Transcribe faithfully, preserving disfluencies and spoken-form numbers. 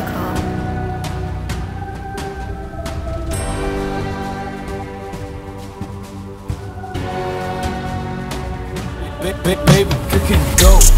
difficult. Baby, baby, you can go.